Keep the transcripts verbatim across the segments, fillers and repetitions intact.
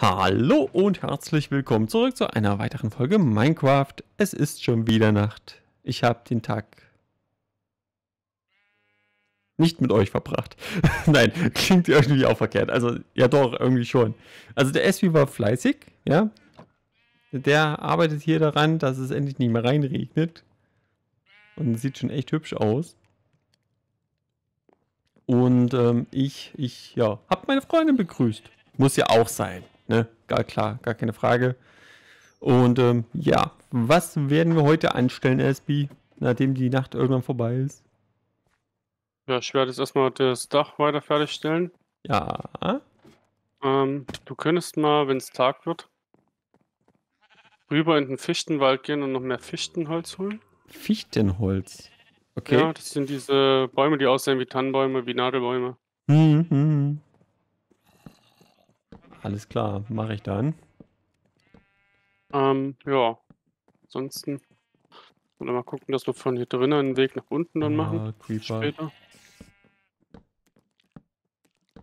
Hallo und herzlich willkommen zurück zu einer weiteren Folge Minecraft. Es ist schon wieder Nacht. Ich habe den Tag nicht mit euch verbracht. Nein, klingt irgendwie auch verkehrt. Also, ja doch, irgendwie schon. Also der S V war fleißig, ja. Der arbeitet hier daran, dass es endlich nicht mehr reinregnet. Und sieht schon echt hübsch aus. Und ähm, ich, ich, ja, habe meine Freundin begrüßt. Muss ja auch sein. Ne? Gar klar, gar keine Frage. Und ähm, ja, was werden wir heute anstellen, S B, nachdem die Nacht irgendwann vorbei ist? Ja, ich werde jetzt erstmal das Dach weiter fertigstellen. Ja. Ähm, du könntest mal, wenn es Tag wird, rüber in den Fichtenwald gehen und noch mehr Fichtenholz holen. Fichtenholz? Okay. Ja, das sind diese Bäume, die aussehen wie Tannenbäume, wie Nadelbäume. Mhm. Alles klar, mache ich dann. Ähm, ja. Ansonsten. Oder mal gucken, dass wir von hier drinnen einen Weg nach unten dann ah, machen. Creeper. Später.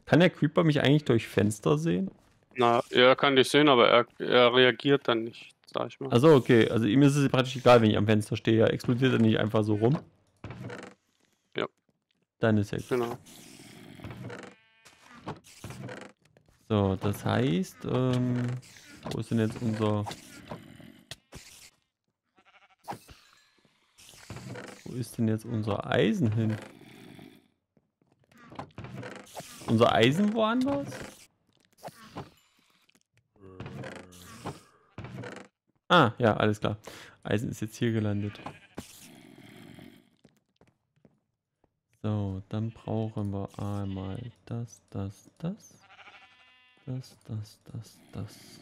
Kann der Creeper mich eigentlich durch Fenster sehen? Na, er kann dich sehen, aber er, er reagiert dann nicht, sag ich mal. Also okay, also ihm ist es praktisch egal, wenn ich am Fenster stehe. Er explodiert dann nicht einfach so rum. Ja. Dann ist er gut. Genau. So, das heißt, ähm, wo ist denn jetzt unser... Wo ist denn jetzt unser Eisen hin? Unser Eisen woanders? Ah, ja, alles klar. Eisen ist jetzt hier gelandet. So, dann brauchen wir einmal das, das, das. Das, das, das, das.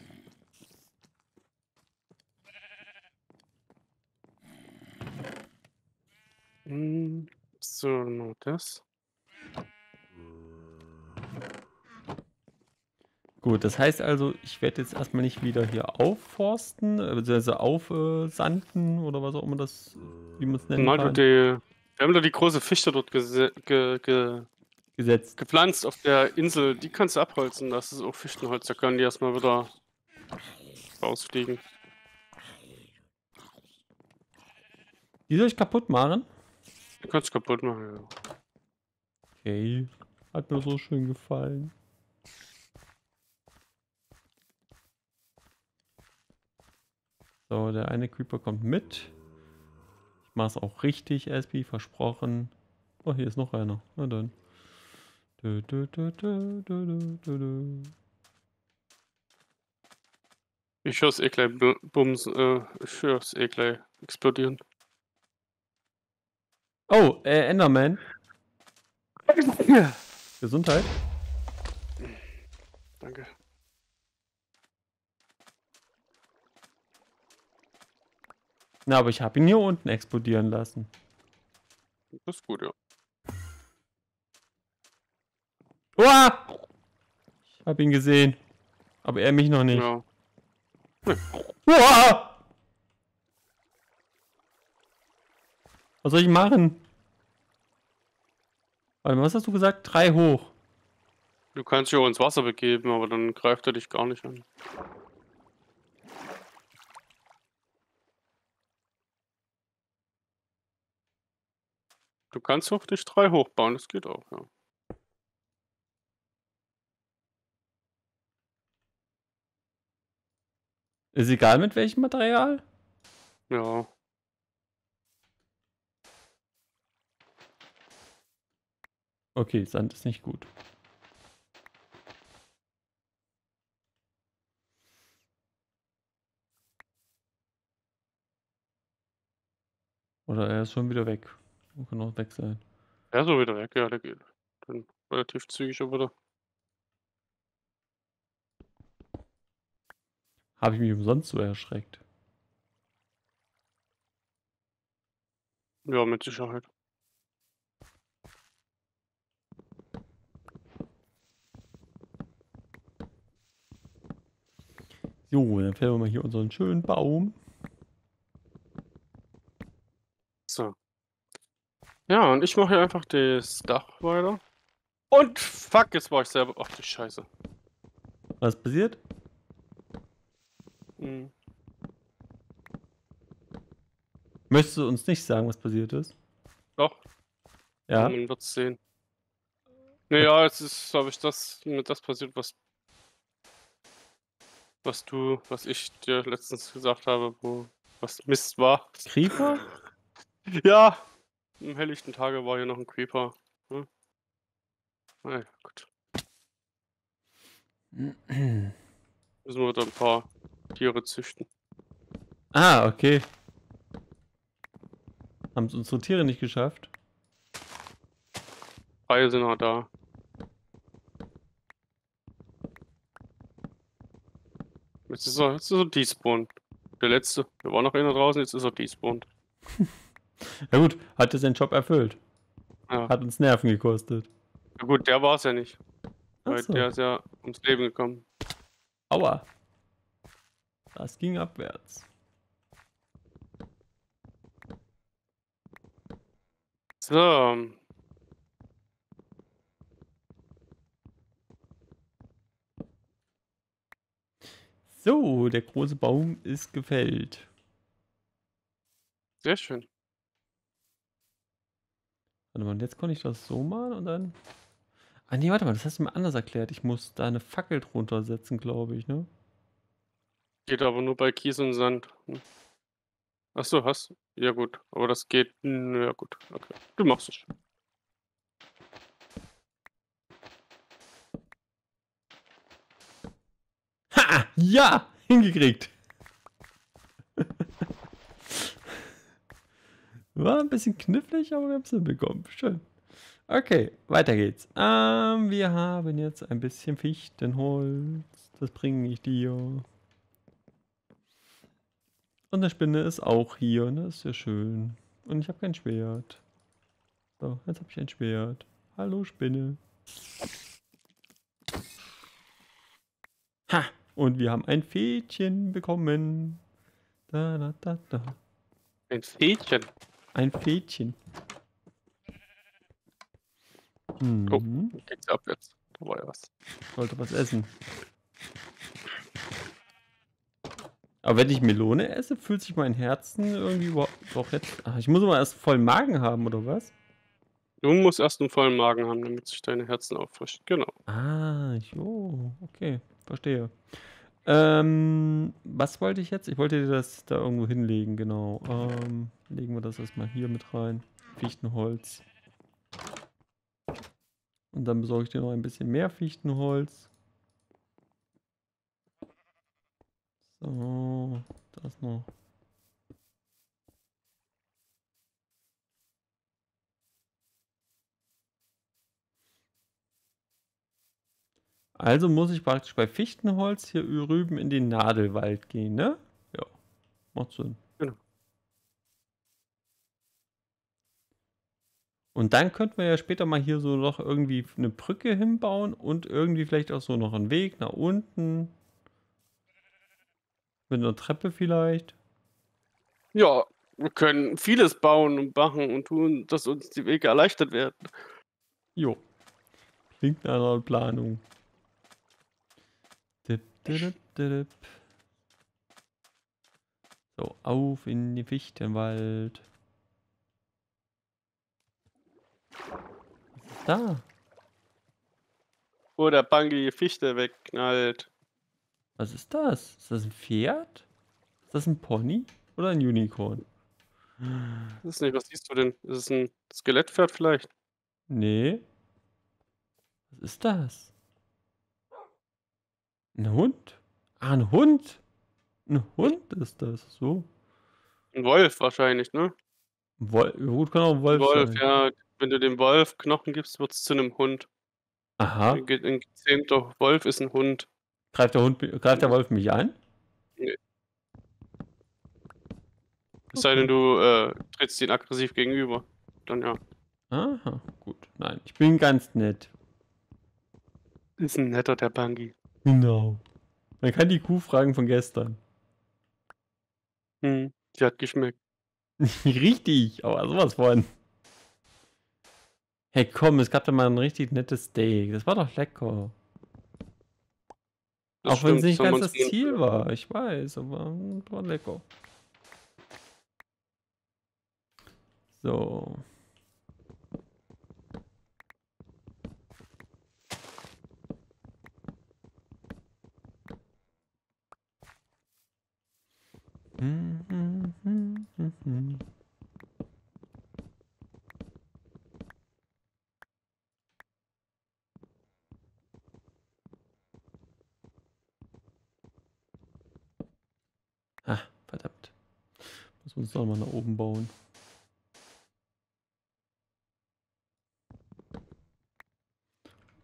So, nur das. Gut, das heißt also, ich werde jetzt erstmal nicht wieder hier aufforsten, beziehungsweise äh, aufsanden äh, oder was auch immer das, wie man es nennen kann. Die, wir haben doch die große Fichte dort ge ge ge Gesetzt. Gepflanzt auf der Insel, die kannst du abholzen, das ist auch Fichtenholz, da können die erstmal wieder rausfliegen. Die soll ich kaputt machen? Die kannst du kaputt machen, ja. Okay, hat mir so schön gefallen. So, der eine Creeper kommt mit. Ich mach's auch richtig, S B, versprochen. Oh, hier ist noch einer, na dann. Du, du, du, du, du, du, du. Ich höre es eh gleich bums, äh, ich höre es eh gleich explodieren. Oh, äh, Enderman. Gesundheit. Danke. Na, aber ich habe ihn hier unten explodieren lassen. Das ist gut, ja. Uah! Ich hab ihn gesehen. Aber er mich noch nicht. Ja. Uah! Was soll ich machen? Warte mal, was hast du gesagt? Drei hoch. Du kannst dich auch ins Wasser begeben, aber dann greift er dich gar nicht an. Du kannst auch dich drei hochbauen, das geht auch, ja. Ist egal mit welchem Material? Ja. Okay, Sand ist nicht gut. Oder er ist schon wieder weg. Er kann auch weg sein. Er ist auch wieder weg, ja, der geht. Dann relativ zügig aber wieder. Habe ich mich umsonst so erschreckt? Ja, mit Sicherheit. So, dann fällen wir mal hier unseren schönen Baum. So. Ja, und ich mache hier einfach das Dach weiter. Und fuck, jetzt war ich selber. Ach du Scheiße. Was passiert? Mhm. Möchtest du uns nicht sagen, was passiert ist? Doch. Ja. Man wird es sehen. Naja, jetzt ist, glaube ich, das mit das passiert, was was du, was ich dir letztens gesagt habe, wo was Mist war. Creeper? Ja. Am helllichten Tage war hier noch ein Creeper. Hm? Na ja, gut. Müssen wir da ein paar Tiere züchten. Ah, okay. Haben es unsere Tiere nicht geschafft? Drei sind noch da. Jetzt ist er, jetzt ist er despawned. Der letzte, da war noch einer draußen, jetzt ist er despawned. Ja gut, hat er seinen Job erfüllt. Ja. Hat uns Nerven gekostet. Ja gut, der war es ja nicht. Weil so. Der ist ja ums Leben gekommen. Aua. Das ging abwärts. So. So, der große Baum ist gefällt. Sehr schön. Warte mal, und jetzt konnte ich das so machen und dann... Ah nee, warte mal, das hast du mir anders erklärt. Ich muss da eine Fackel drunter setzen, glaube ich, ne? Geht aber nur bei Kies und Sand. Achso, hast du? Ja gut, aber das geht... Ja gut, okay. Du machst es schon. Ha! Ja! Hingekriegt! War ein bisschen knifflig, aber wir haben es hinbekommen. Schön. Okay, weiter geht's. Ähm, wir haben jetzt ein bisschen Fichtenholz. Das bringe ich dir. Und eine Spinne ist auch hier. Und das ist ja schön. Und ich habe kein Schwert. So, jetzt habe ich ein Schwert. Hallo, Spinne. Ha! Und wir haben ein Fädchen bekommen. Da, da, da, da. Ein Fädchen? Ein Fädchen. Mhm. Oh, geht's ab jetzt. Da war ja was. Ich wollte was essen. Aber wenn ich Melone esse, fühlt sich mein Herzen irgendwie überhaupt... Doch jetzt... Ach, ich muss mal erst einen vollen Magen haben, oder was? Du musst erst einen vollen Magen haben, damit sich deine Herzen auffrischen. Genau. Ah, jo. Okay, verstehe. Ähm, was wollte ich jetzt? Ich wollte dir das da irgendwo hinlegen, genau. Ähm, legen wir das erstmal hier mit rein. Fichtenholz. Und dann besorge ich dir noch ein bisschen mehr Fichtenholz. So, das noch. Also muss ich praktisch bei Fichtenholz hier rüben in den Nadelwald gehen, ne? Ja, macht Sinn. Genau. Und dann könnten wir ja später mal hier so noch irgendwie eine Brücke hinbauen und irgendwie vielleicht auch so noch einen Weg nach unten. Mit einer Treppe vielleicht. Ja, wir können vieles bauen und machen und tun, dass uns die Wege erleichtert werden. Jo. Klingt nach einer Planung. Dip, dip, dip. So, auf in den Fichtenwald. Was ist da? Wo der Punky die Fichte wegknallt. Was ist das? Ist das ein Pferd? Ist das ein Pony? Oder ein Unicorn? Das ist nicht, was siehst du denn? Ist es ein Skelettpferd vielleicht? Nee. Was ist das? Ein Hund? Ah, ein Hund? Ein Hund ist das, so. Ein Wolf wahrscheinlich, ne? Wolf, gut, kann auch ein Wolf, Wolf sein. Ja. Wenn du dem Wolf Knochen gibst, wird es zu einem Hund. Aha. Ein gezähmter Wolf ist ein Hund. Greift der, Hund, greift der Wolf mich an? Nee. Es sei denn, du äh, trittst ihn aggressiv gegenüber. Dann ja. Aha, gut. Nein, ich bin ganz nett. Ist ein netter, der Punky. Genau. Man kann die Kuh fragen von gestern. Hm, die hat geschmeckt. Richtig, aber sowas von. Hey komm, es gab da mal ein richtig nettes Steak. Das war doch lecker. Das auch wenn es nicht ganz das Ziel war, ich weiß, aber war lecker. So. Ah, verdammt. Muss uns doch mal nach oben bauen.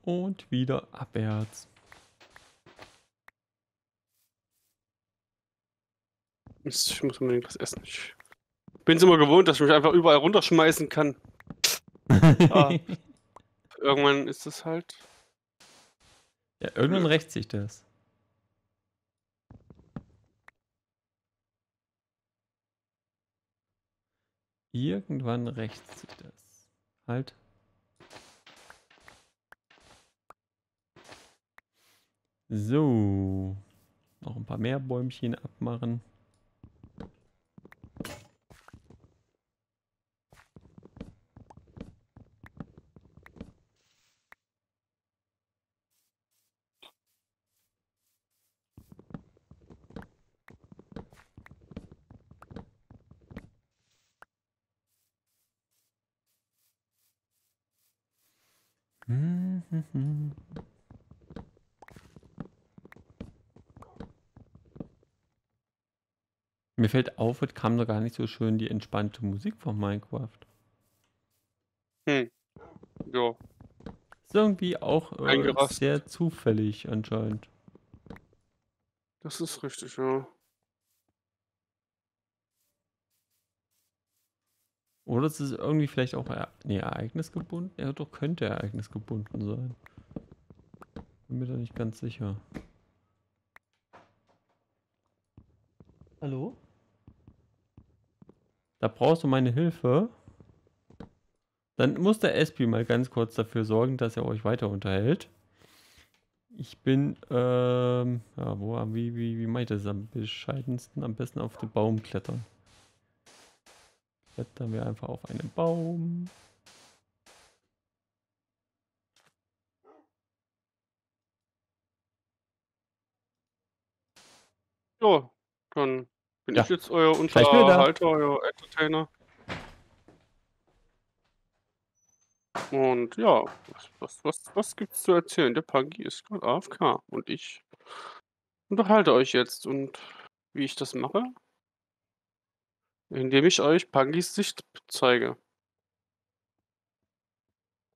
Und wieder abwärts. Mist, ich muss unbedingt was essen. Ich bin es immer gewohnt, dass ich mich einfach überall runterschmeißen kann. Ah. Irgendwann ist das halt... Ja, irgendwann rächt sich das. Irgendwann rächt sich das. Halt. So. Noch ein paar mehr Bäumchen abmachen. Mir fällt auf, heute kam da gar nicht so schön die entspannte Musik von Minecraft. Hm. Ja. Ist irgendwie auch äh, sehr zufällig anscheinend. Das ist richtig, ja. Oder es ist irgendwie vielleicht auch er nee, ereignisgebunden? Ja, doch, könnte ereignisgebunden sein. Bin mir da nicht ganz sicher. Hallo? Da brauchst du meine Hilfe. Dann muss der S P mal ganz kurz dafür sorgen, dass er euch weiter unterhält. Ich bin, ähm, ja, wo, wie, wie, wie mache ich das am bescheidensten? Am besten auf den Baum klettern. Klettern wir einfach auf einen Baum. So, dann bin ja. ich jetzt euer Unterhalter, euer Entertainer. Und ja, was, was, was, was gibt's zu erzählen? Der Punky ist gerade A F K und ich unterhalte euch jetzt. Und wie ich das mache? Indem ich euch Punkys Sicht zeige.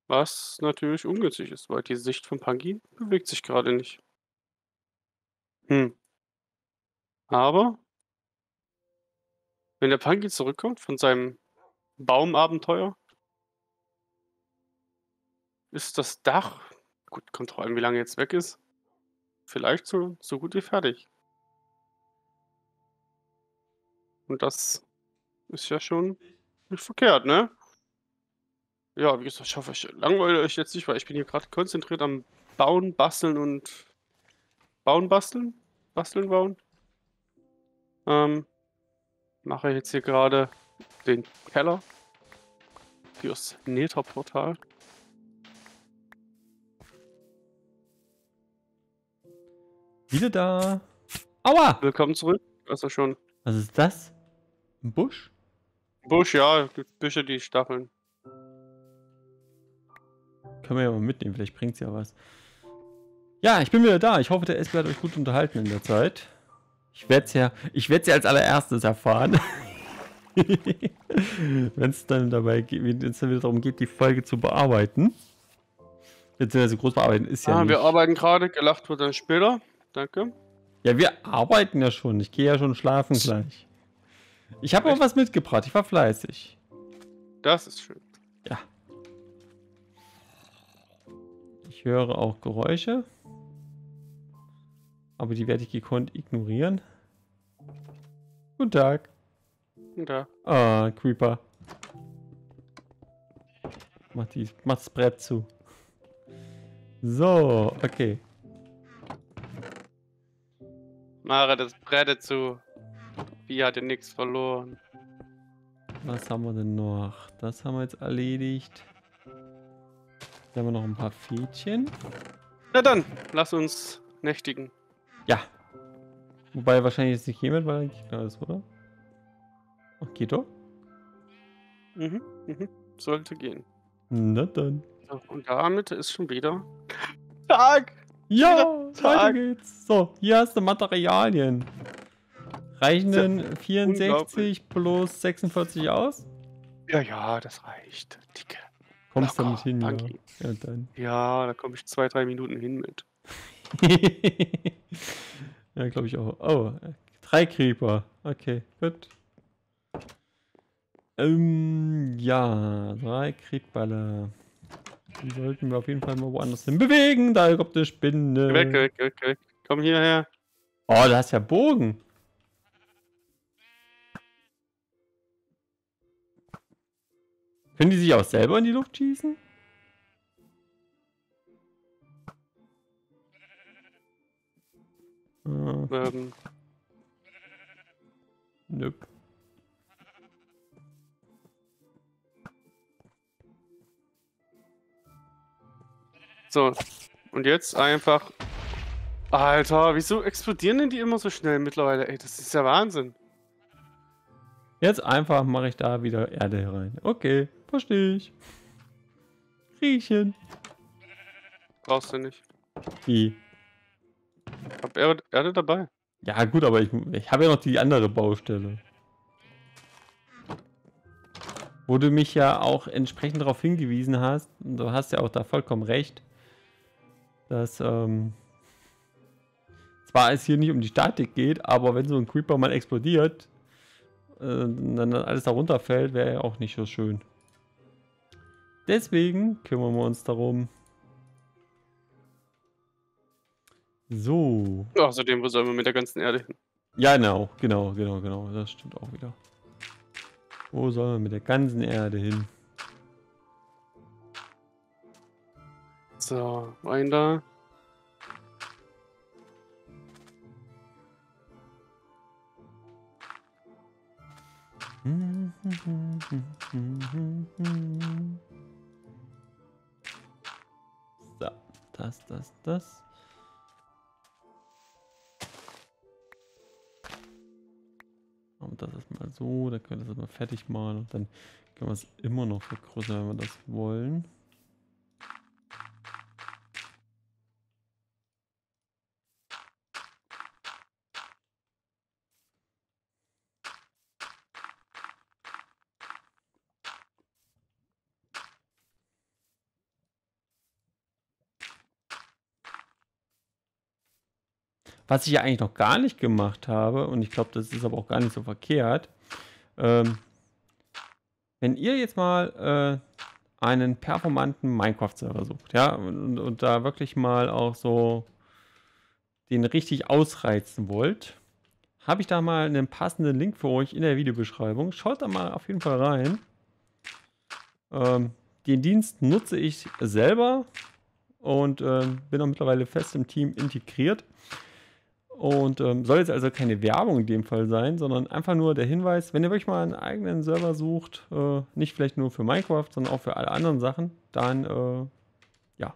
Was natürlich ungünstig ist, weil die Sicht von Punky bewegt sich gerade nicht. Hm. Aber wenn der Punky zurückkommt von seinem Baumabenteuer, ist das Dach, gut, kommt drauf an, wie lange jetzt weg ist, vielleicht so, so gut wie fertig. Und das ist ja schon nicht verkehrt, ne? Ja, wie gesagt, ich hoffe, ich langweile euch jetzt nicht, weil ich bin hier gerade konzentriert am Bauen, Basteln und... Bauen, Basteln? Basteln, Bauen? Ähm, mache jetzt hier gerade den Keller fürs Nether-Portal. Wieder da! Aua! Willkommen zurück, das ist ja schon... Was ist das? Ein Busch? Busch, ja, gibt Büsche, die stacheln. Können wir ja mal mitnehmen, vielleicht bringt's ja was. Ja, ich bin wieder da. Ich hoffe, der S B hat euch gut unterhalten in der Zeit. Ich werde es ja, ich werde es ja als allererstes erfahren. Wenn es dann dabei geht, wenn es dann wieder darum geht, die Folge zu bearbeiten. Jetzt also groß bearbeiten ist ja ah, nicht. Wir arbeiten gerade, gelacht wird dann später. Danke. Ja, wir arbeiten ja schon. Ich gehe ja schon schlafen gleich. Ich habe auch was mitgebracht. Ich war fleißig. Das ist schön. Ja. Ich höre auch Geräusche. Aber die werde ich gekonnt ignorieren. Guten Tag. Guten Tag. Ah, Creeper. Mach, die, mach das Brett zu. So, okay. Mache das Brett zu. Wie hat denn nichts verloren? Was haben wir denn noch? Das haben wir jetzt erledigt. Hier haben wir noch ein paar Fädchen. Na dann, lass uns nächtigen. Ja. Wobei wahrscheinlich ist nicht jemand, weil eigentlich klar ist, oder? Okay, doch. Mhm, mhm. Sollte gehen. Na dann. So, und damit ist schon wieder Tag! Ja, weiter geht's. So, hier hast du Materialien. Reichen denn vierundsechzig plus sechsundvierzig aus? Ja, ja, das reicht. Dicke. Kommst du damit hin, ja. Ja, dann. Ja, da komme ich zwei, drei Minuten hin mit. Ja, glaube ich auch. Oh, drei Creeper. Okay, gut. Ähm, ja, drei Creeperballer. Die sollten wir auf jeden Fall mal woanders hin bewegen. Da kommt eine Spinne. Weg, weg, weg, weg. Komm hierher. Oh, da hast ja Bogen. Können die sich auch selber in die Luft schießen? Ah. Ähm. Nö. So, und jetzt einfach... Alter, wieso explodieren denn die immer so schnell mittlerweile? Ey, das ist ja Wahnsinn. Jetzt einfach mache ich da wieder Erde rein. Okay, verstehe ich. Riechen. Brauchst du nicht. Wie? Ich hab Erde, Erde dabei. Ja gut, aber ich, ich habe ja noch die andere Baustelle. Wo du mich ja auch entsprechend darauf hingewiesen hast. Du hast ja auch da vollkommen recht. Dass, ähm, zwar es hier nicht um die Statik geht, aber wenn so ein Creeper mal explodiert, äh, dann alles da runterfällt, wäre ja auch nicht so schön. Deswegen kümmern wir uns darum. So. Außerdem, wo sollen wir mit der ganzen Erde hin? Ja, genau, genau, genau, genau. Das stimmt auch wieder. Wo sollen wir mit der ganzen Erde hin? So, rein da. So, das, das, das. Und das ist mal so, dann können wir das mal fertig malen und dann können wir es immer noch vergrößern, wenn wir das wollen. Was ich ja eigentlich noch gar nicht gemacht habe, und ich glaube, das ist aber auch gar nicht so verkehrt, ähm, wenn ihr jetzt mal äh, einen performanten Minecraft-Server sucht, ja, und, und da wirklich mal auch so den richtig ausreizen wollt, habe ich da mal einen passenden Link für euch in der Videobeschreibung. Schaut da mal auf jeden Fall rein. Ähm, den Dienst nutze ich selber und äh, bin auch mittlerweile fest im Team integriert. Und ähm, soll jetzt also keine Werbung in dem Fall sein, sondern einfach nur der Hinweis, wenn ihr wirklich mal einen eigenen Server sucht, äh, nicht vielleicht nur für Minecraft, sondern auch für alle anderen Sachen, dann äh, ja,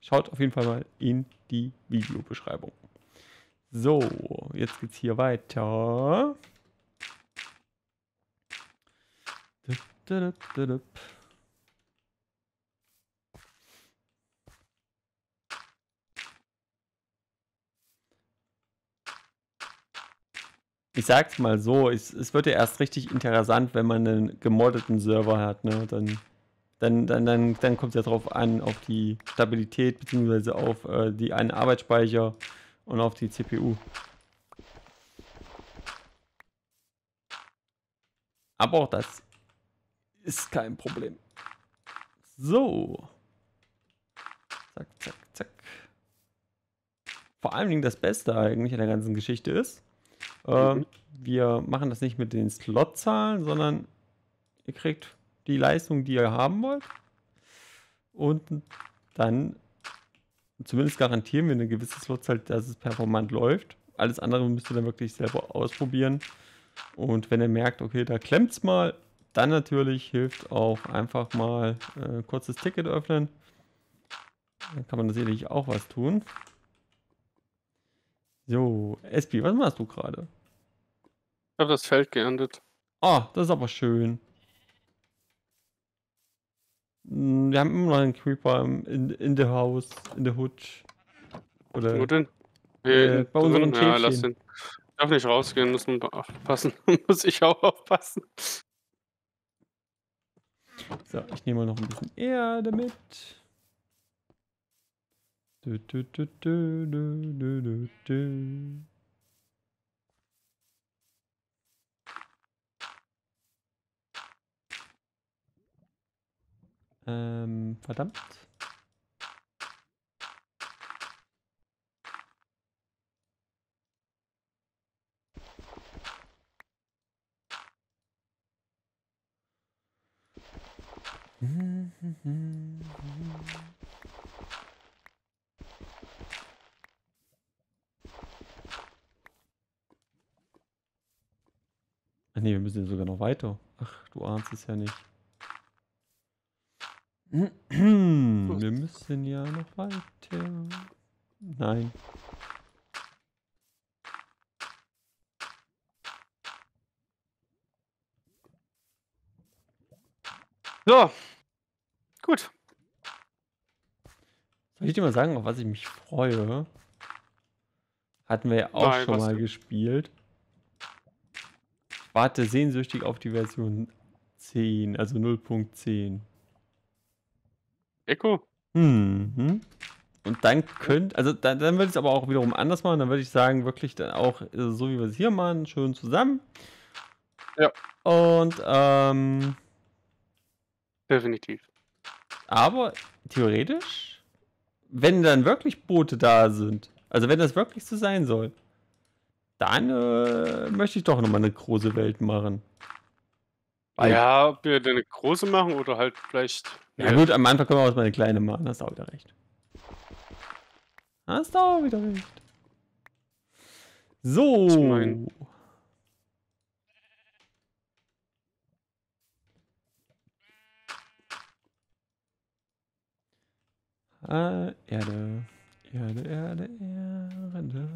schaut auf jeden Fall mal in die Videobeschreibung. So, jetzt geht's hier weiter. Dup, dup, dup, dup. Ich sag's mal so, es, es wird ja erst richtig interessant, wenn man einen gemoddeten Server hat, ne? Dann, dann, dann, dann, dann kommt es ja drauf an, auf die Stabilität, beziehungsweise auf äh, die einen Arbeitsspeicher und auf die C P U. Aber auch das ist kein Problem. So. Zack, zack, zack. Vor allem das Beste eigentlich an der ganzen Geschichte ist, Äh, mhm. wir machen das nicht mit den Slotzahlen, sondern ihr kriegt die Leistung, die ihr haben wollt. Und dann zumindest garantieren wir eine gewisse Slotzahl, dass es performant läuft. Alles andere müsst ihr dann wirklich selber ausprobieren. Und wenn ihr merkt, okay, da klemmt es mal, dann natürlich hilft auch einfach mal ein äh, kurzes Ticket öffnen. Dann kann man da sicherlich auch was tun. So, S P, was machst du gerade? Ich habe das Feld geerntet. Ah, das ist aber schön. Wir haben immer noch einen Creeper in, in der Haus, in der Hut. Oder? Wo denn? Äh, bei unserem ja, lass den. Ich darf nicht rausgehen, muss man aufpassen. Muss ich auch aufpassen. So, ich nehme mal noch ein bisschen Erde mit. Du, du, du, du, du, du, du. Ähm, verdammt. Ach nee, wir müssen sogar noch weiter. Ach, du ahnst es ja nicht. Wir müssen ja noch weiter. Nein. So. Gut. Soll ich dir mal sagen, auf was ich mich freue? Hatten wir ja auch Nein, schon mal du? gespielt. Ich warte sehnsüchtig auf die Version zehn, also null Punkt zehn. Echo? Mhm. Und dann könnt, also dann, dann würde ich es aber auch wiederum anders machen. Dann würde ich sagen, wirklich dann auch, also so wie wir es hier machen, schön zusammen. Ja. Und, ähm... definitiv. Aber theoretisch, wenn dann wirklich Boote da sind, also wenn das wirklich so sein soll, dann äh, möchte ich doch nochmal eine große Welt machen. Weil ja, ob wir eine große machen oder halt vielleicht... Ja gut, am Anfang können wir auch mal eine kleine machen, hast du auch wieder recht. Hast du auch wieder recht. So. Ich mein... Ah, Erde, Erde, Erde, Erde.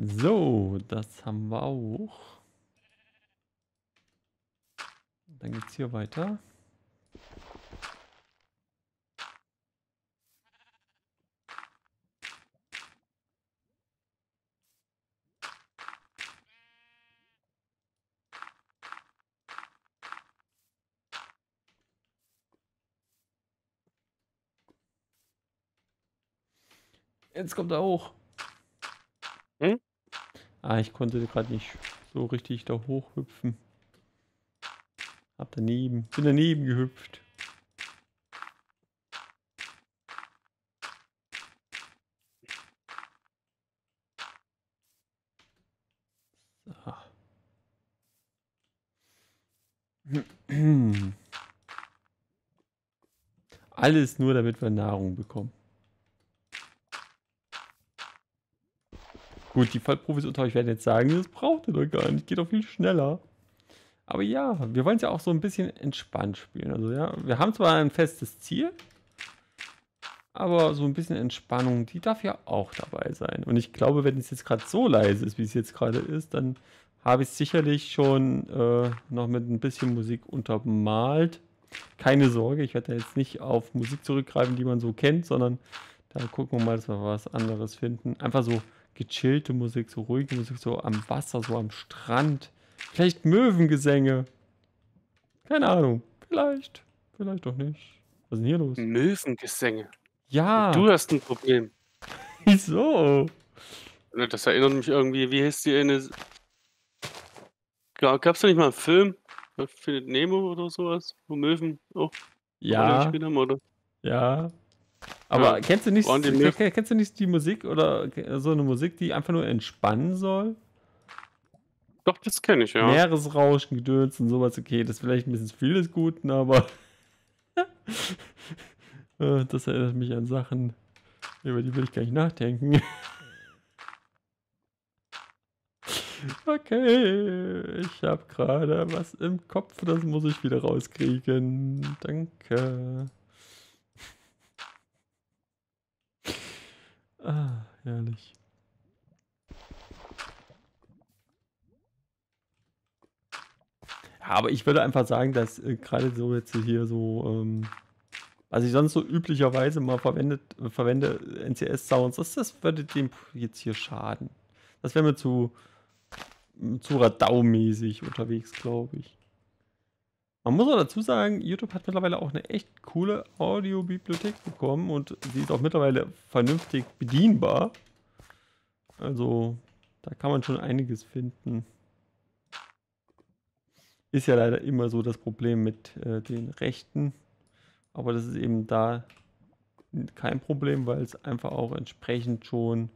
So, das haben wir auch. Dann geht's hier weiter. Jetzt kommt er hoch. Hm? Ah, ich konnte gerade nicht so richtig da hochhüpfen. Hab daneben, bin daneben gehüpft. So. Alles nur, damit wir Nahrung bekommen. Gut, die Vollprofis unter euch werden jetzt sagen, das braucht ihr doch gar nicht, geht doch viel schneller. Aber ja, wir wollen es ja auch so ein bisschen entspannt spielen. Also ja, wir haben zwar ein festes Ziel, aber so ein bisschen Entspannung, die darf ja auch dabei sein. Und ich glaube, wenn es jetzt gerade so leise ist, wie es jetzt gerade ist, dann habe ich es sicherlich schon äh, noch mit ein bisschen Musik untermalt. Keine Sorge, ich werde da jetzt nicht auf Musik zurückgreifen, die man so kennt, sondern da gucken wir mal, dass wir was anderes finden. Einfach so gechillte Musik, so ruhige Musik, so am Wasser, so am Strand. Vielleicht Möwengesänge. Keine Ahnung. Vielleicht. Vielleicht doch nicht. Was ist denn hier los? Möwengesänge. Ja. Du hast ein Problem. Wieso? Das erinnert mich irgendwie, wie heißt die eine... Gab es da nicht mal einen Film? Findet Nemo oder sowas? Wo Möwen auch... Ja. Oder? Ja. Aber ja. kennst du nicht, glaub, kennst du nicht die Musik oder so eine Musik, die einfach nur entspannen soll? Doch, das kenne ich, ja. Meeresrauschen, Gedöns und sowas, okay, das ist vielleicht ein bisschen viel des Guten, aber das erinnert mich an Sachen, über die will ich gar nicht nachdenken. Okay, ich habe gerade was im Kopf, das muss ich wieder rauskriegen. Danke. Ah, herrlich. Ja, aber ich würde einfach sagen, dass äh, gerade so jetzt hier so, ähm, was ich sonst so üblicherweise mal verwendet, äh, verwende, N C S-Sounds, das, das würde dem jetzt hier schaden. Das wäre mir zu, zu radaumäßig unterwegs, glaube ich. Man muss auch dazu sagen, YouTube hat mittlerweile auch eine echt coole Audiobibliothek bekommen und sie ist auch mittlerweile vernünftig bedienbar. Also, da kann man schon einiges finden. Ist ja leider immer so das Problem mit äh, den Rechten. Aber das ist eben da kein Problem, weil es einfach auch entsprechend schon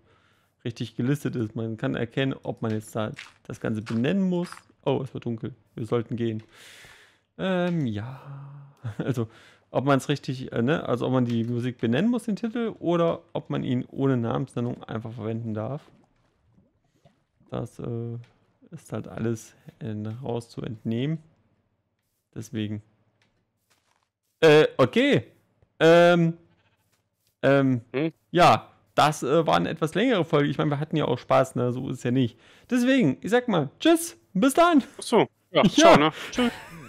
richtig gelistet ist. Man kann erkennen, ob man jetzt da das Ganze benennen muss. Oh, es wird dunkel. Wir sollten gehen. Ähm, ja, also ob man es richtig, äh, ne, also ob man die Musik benennen muss, den Titel, oder ob man ihn ohne Namensnennung einfach verwenden darf. Das äh, ist halt alles in, raus zu entnehmen. Deswegen. Äh, okay. Ähm, ähm, hm? Ja, das äh, war eine etwas längere Folge. Ich meine, wir hatten ja auch Spaß, ne, so ist es ja nicht. Deswegen, ich sag mal, tschüss, bis dann. Ach so, ja, ja. Ciao, ne? Tschüss.